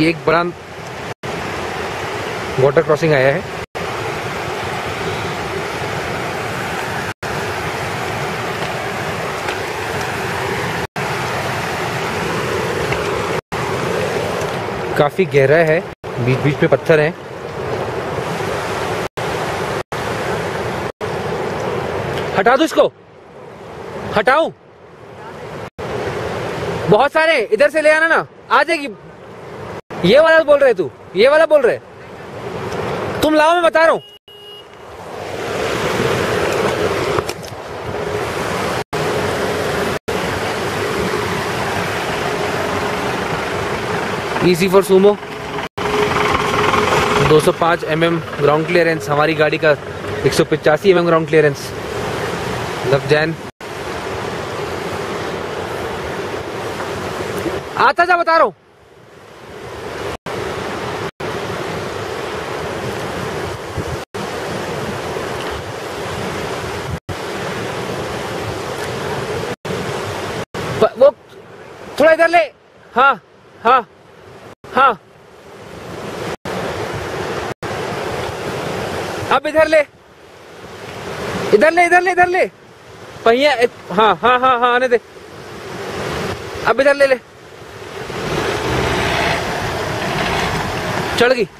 ये एक बड़ा वाटर क्रॉसिंग आया है। काफी गहरा है, बीच बीच में पत्थर हैं। हटा दो इसको, हटाओ। बहुत सारे इधर से ले आना ना, आ जाएगी। ये वाला बोल रहे, तू ये वाला बोल रहे, तुम लाओ, मैं बता रहा हूं। Easy for sumo 205 mm ground clearance, हमारी गाड़ी का 185 mm ग्राउंड क्लियरेंस। जैन आता जा, बता रहा हूं। वो थोड़ा इधर ले। हाँ हाँ हाँ, अब इधर ले, इधर ले, इधर ले, इधर ले पहिया। हाँ हाँ हाँ हाँ, आने दे। अब इधर ले, ले चढ़ गई।